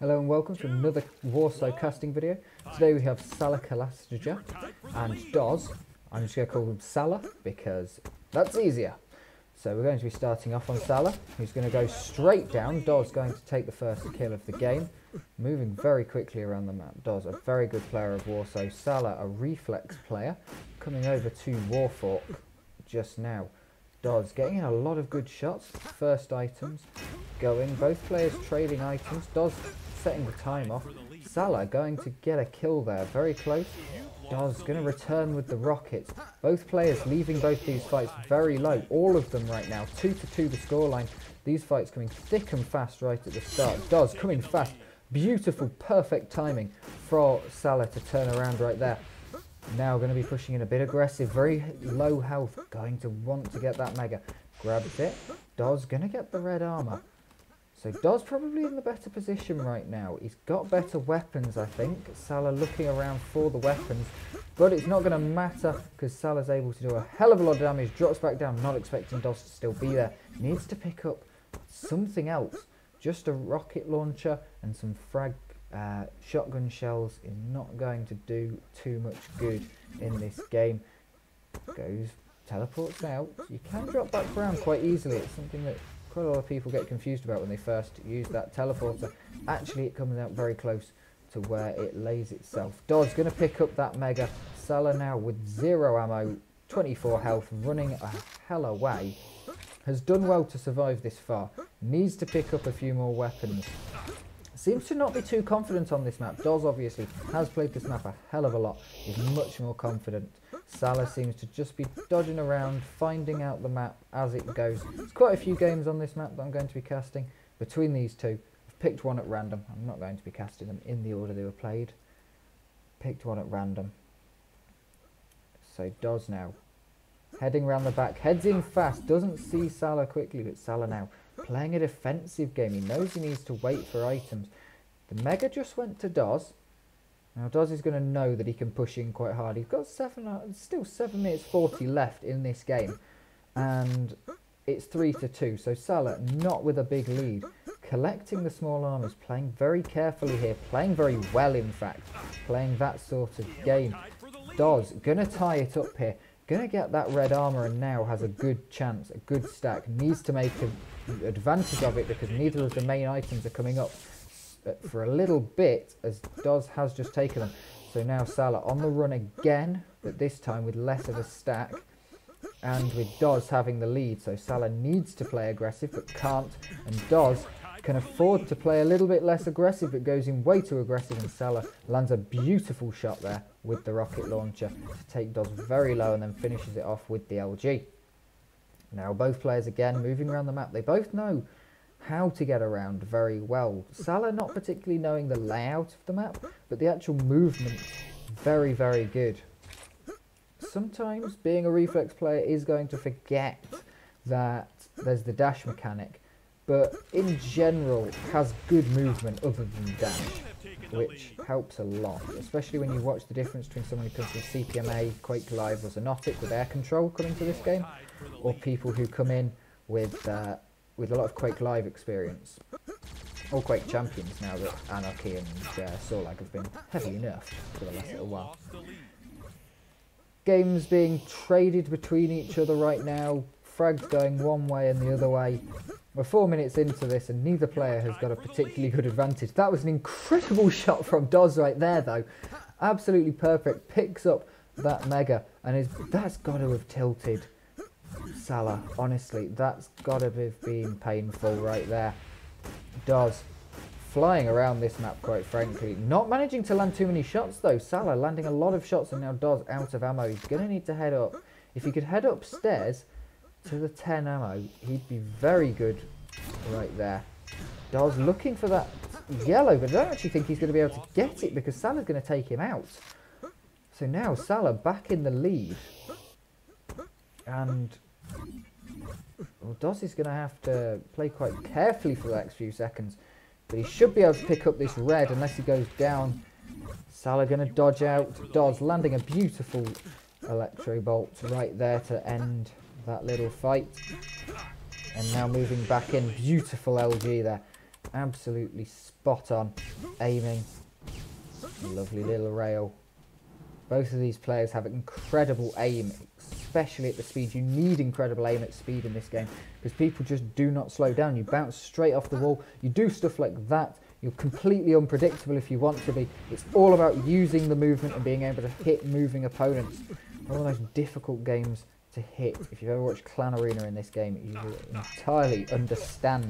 Hello and welcome to another Warsaw casting video. Today we have Salakalastaja and d0z. I'm just going to call him Sala because that's easier. So we're going to be starting off on Sala, who's going to go straight down. d0z going to take the first kill of the game, moving very quickly around the map. d0z, a very good player of Warsaw. Sala, a reflex player, coming over to WarFork just now. d0z getting in a lot of good shots. First items going, both players trading items. d0z setting the time off. Sala going to get a kill there, very close. d0z going to return with the rockets. Both players leaving both these fights very low, all of them right now. 2-2 the scoreline. These fights coming thick and fast right at the start. d0z coming fast, beautiful, perfect timing for Sala to turn around right there. Now going to be pushing in a bit aggressive, very low health, going to want to get that mega. Grabs it, d0z going to get the red armour. So d0z probably in the better position right now. He's got better weapons, I think. Sala looking around for the weapons, but it's not going to matter because Sala's able to do a hell of a lot of damage. Drops back down, not expecting d0z to still be there. Needs to pick up something else. Just a rocket launcher and some frag shotgun shells is not going to do too much good in this game. Goes, teleports out. You can drop back around quite easily. It's something that quite a lot of people get confused about when they first use that teleporter. Actually, it comes out very close to where it lays itself. d0z going to pick up that mega. Sala now with 0 ammo, 24 health, running a hell away. Has done well to survive this far. Needs to pick up a few more weapons. Seems to not be too confident on this map. d0z obviously has played this map a hell of a lot. Is much more confident. Sala seems to just be dodging around, finding out the map as it goes. There's quite a few games on this map that I'm going to be casting between these two. I've picked one at random. I'm not going to be casting them in the order they were played. Picked one at random. So d0z now heading round the back. Heads in fast. Doesn't see Sala quickly, but Sala now playing a defensive game. He knows he needs to wait for items. The mega just went to d0z. Now d0z is going to know that he can push in quite hard. He's got still 7 minutes 40 left in this game. And it's 3-2. So Sala, not with a big lead. Collecting the small armors. Playing very carefully here. Playing very well, in fact. Playing that sort of game. d0z going to tie it up here. Going to get that red armor and now has a good chance, a good stack. Needs to make advantage of it because neither of the main items are coming up for a little bit as d0z has just taken them. So now Sala on the run again, but this time with less of a stack and with d0z having the lead. So Sala needs to play aggressive but can't, and d0z can afford to play a little bit less aggressive but goes in way too aggressive, and Sala lands a beautiful shot there with the rocket launcher to take d0z very low and then finishes it off with the LG. Now both players again moving around the map. They both know how to get around very well. Sala not particularly knowing the layout of the map, but the actual movement very, very good. Sometimes being a reflex player is going to forget that there's the dash mechanic, but in general has good movement other than damage, which helps a lot, especially when you watch the difference between someone who comes from CPMA, Quake Live or Zenoptic with air control coming to this game, or people who come in with a lot of Quake Live experience, or Quake Champions now that Anarchy and Salakalastaja have been heavily nerfed for the last little while. Games being traded between each other right now, frags going one way and the other way. We're 4 minutes into this and neither player has got a particularly good advantage. That was an incredible shot from d0z right there though. Absolutely perfect. Picks up that mega and that's got to have tilted Sala. Honestly, that's got to have been painful right there. d0z flying around this map quite frankly. Not managing to land too many shots though. Sala landing a lot of shots and now d0z out of ammo. He's going to need to head up. If he could head upstairs to the 10 ammo, he'd be very good right there. d0z looking for that yellow, but I don't actually think he's going to be able to get it because Sala's going to take him out. So now Sala back in the lead. And well, d0z is going to have to play quite carefully for the next few seconds. But he should be able to pick up this red unless he goes down. Sala going to dodge out. d0z landing a beautiful electro bolt right there to end that little fight. And now moving back in. Beautiful LG there. Absolutely spot on aiming. Lovely little rail. Both of these players have incredible aim, especially at the speed. You need incredible aim at speed in this game because people just do not slow down. You bounce straight off the wall. You do stuff like that. You're completely unpredictable if you want to be. It's all about using the movement and being able to hit moving opponents. One of the most difficult games to hit. If you've ever watched Clan Arena in this game, you will entirely understand.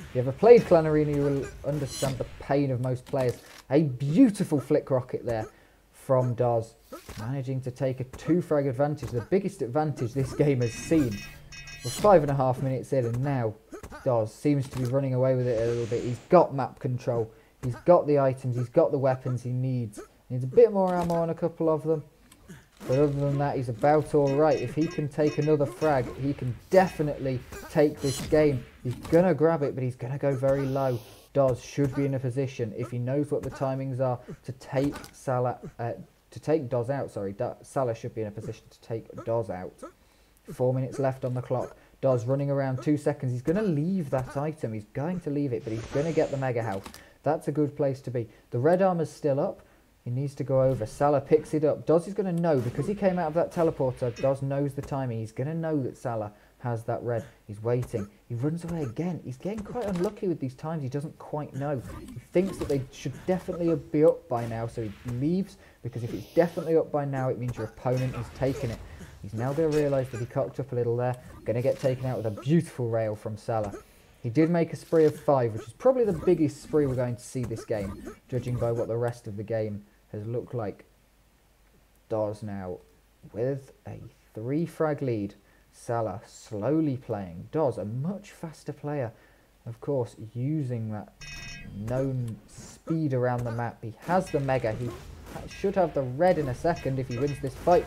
If you ever played Clan Arena, you will understand the pain of most players. A beautiful flick rocket there from d0z, managing to take a 2-frag advantage, the biggest advantage this game has seen. We're 5.5 minutes in and now d0z seems to be running away with it a little bit. He's got map control, he's got the items, he's got the weapons he needs. He needs a bit more ammo on a couple of them, but other than that he's about alright. If he can take another frag, he can definitely take this game. He's going to grab it, but he's going to go very low. d0z should be in a position, if he knows what the timings are, to take d0z out. Sorry, Salah should be in a position to take d0z out. 4 minutes left on the clock. d0z running around 2 seconds. He's going to leave that item. He's going to leave it, but he's going to get the mega health. That's a good place to be. The red armor's still up. He needs to go over. Salah picks it up. d0z is going to know, because he came out of that teleporter, d0z knows the timing. He's going to know that Salah has that red. He's waiting. He runs away again. He's getting quite unlucky with these times. He doesn't quite know. He thinks that they should definitely be up by now, so he leaves, because if it's definitely up by now, it means your opponent is taking it. He's now going to realise that he cocked up a little there. Going to get taken out with a beautiful rail from Salah. He did make a spree of 5, which is probably the biggest spree we're going to see this game, judging by what the rest of the game has looked like. d0z now with a 3-frag lead. Salah slowly playing. d0z, a much faster player, of course, using that known speed around the map. He has the mega. He should have the red in a second if he wins this fight.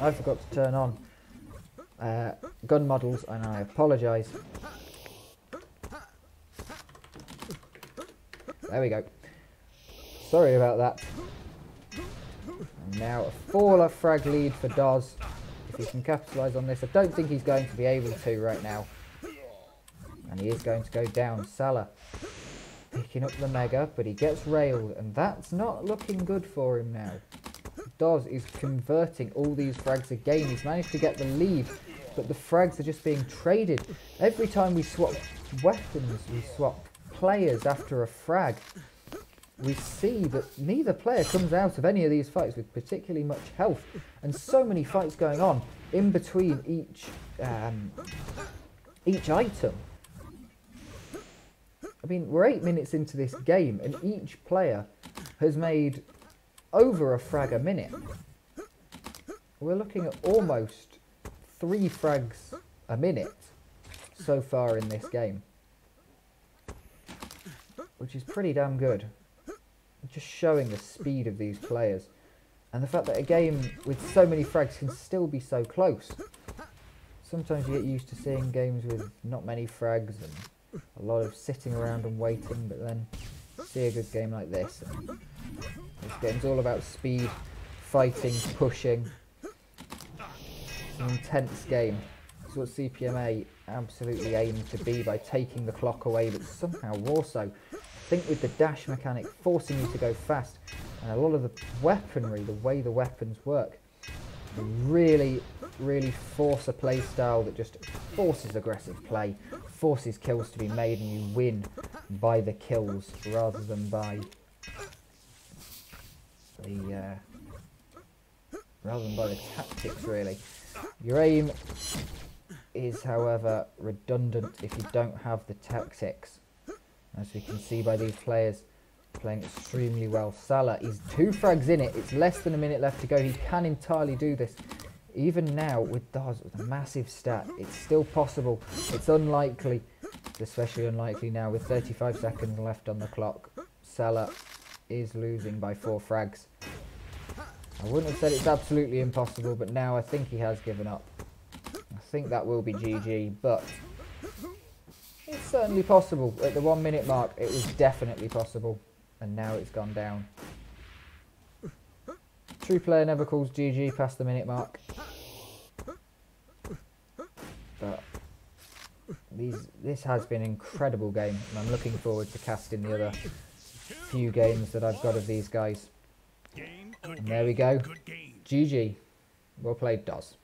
I forgot to turn on gun models, and I apologise. There we go. Sorry about that. And now a 4-frag lead for d0z. He can capitalise on this. I don't think he's going to be able to right now. And he is going to go down. Salah picking up the mega, but he gets railed, and that's not looking good for him now. d0z is converting all these frags again. He's managed to get the lead, but the frags are just being traded. Every time we swap weapons, we swap players after a frag. We see that neither player comes out of any of these fights with particularly much health, and so many fights going on in between each item. I mean, we're 8 minutes into this game, and each player has made over a frag a minute. We're looking at almost 3 frags a minute so far in this game, which is pretty damn good. Just showing the speed of these players and the fact that a game with so many frags can still be so close. Sometimes you get used to seeing games with not many frags and a lot of sitting around and waiting, but then see a good game like this. And this game's all about speed, fighting, pushing. It's an intense game. It's what CPMA absolutely aimed to be by taking the clock away, but somehow more so. I think with the dash mechanic forcing you to go fast, and a lot of the weaponry, the way the weapons work, really, really force a play style that just forces aggressive play, forces kills to be made, and you win by the kills rather than by the tactics, really. Your aim is, however, redundant if you don't have the tactics. As we can see by these players playing extremely well. Salah is 2 frags in it. It's less than a minute left to go. He can entirely do this. Even now with d0z with a massive stat, it's still possible. It's unlikely, especially unlikely now with 35 seconds left on the clock. Salah is losing by 4 frags. I wouldn't have said it's absolutely impossible, but now I think he has given up. I think that will be GG, but it's certainly possible. At the 1 minute mark, it was definitely possible. And now it's gone down. True player never calls GG past the minute mark. But This has been an incredible game, and I'm looking forward to casting the other few games that I've got of these guys. And there we go. GG. Well played, d0z.